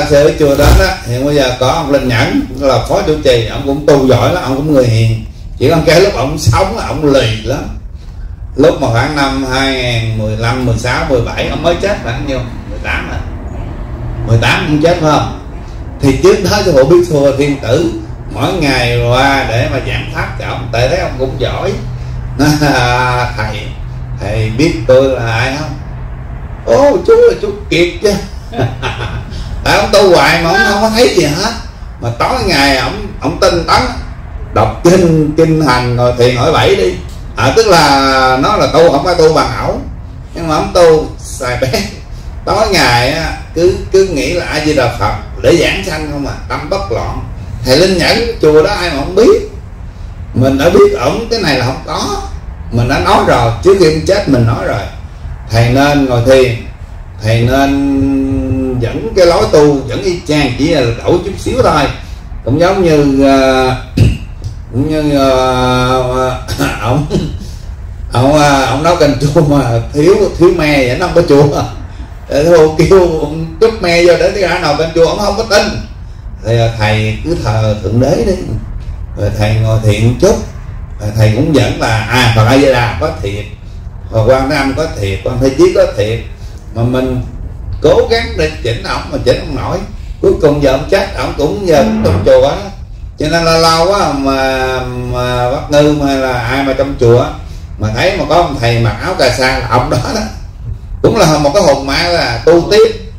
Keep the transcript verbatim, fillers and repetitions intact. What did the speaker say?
Tân Sư chưa đến á, hiện bây giờ có ông Linh Nhẫn là phó chủ trì, ông cũng tu giỏi lắm, ông cũng người hiền. Chỉ còn cái lúc ông sống là ông lì lắm. Lúc mà khoảng năm hai nghìn mười lăm, mười sáu, mười bảy ông mới chết khoảng nhiêu? mười tám rồi. mười tám cũng chết phải không? Thì trước đó cho Hộ Bí Xua Thiên Tử mỗi ngày qua để mà giảng pháp cho ông, tại thấy ông cũng giỏi. Thầy, thầy biết tôi là ai không? Ô chú là chú Kiệt chứ. Tại ông tu hoài mà ông không có thấy gì hết. Mà tối ngày ông ông tinh tấn đọc kinh kinh hành rồi thiền hỏi bảy đi. À, tức là nó là tu không phải tu bằng ẩu, nhưng mà ông tu xài bé. Tối ngày cứ cứ nghĩ là ai Di Đà Phật để giảng sanh không à, tâm bất loạn. Thầy Linh Nhẫn chùa đó ai mà không biết. Mình đã biết ổng cái này là không có, mình đã nói rồi, trước khi ông chết mình nói rồi. Thầy nên ngồi thiền, thầy nên dẫn cái lối tu, dẫn y chang, chỉ là đổi chút xíu thôi. Cũng giống như uh, cũng như uh, ổng ổng ổng nấu canh chua mà thiếu thiếu me vậy, nó không có chua. Ông kêu ông cúp me vô để ra nồi canh chua, ổng không có tin. Thì thầy cứ thờ Thượng Đế đi, rồi thầy ngồi thiện chút, rồi thầy cũng dẫn là à Phật A Di Đà có thiệt, Phật Quang Nam có thiệt, Quang Thế Chí có thiệt, mà mình cố gắng để chỉnh ổng mà chỉnh không nổi. Cuối cùng giờ ông chết, ổng cũng giờ cũng trong chùa đó. Cho nên là lâu quá mà, mà Bác Ngư hay là ai mà trong chùa mà thấy mà có ông thầy mặc áo cà sa là ổng đó đó, cũng là một cái hồn ma là tu tiếp.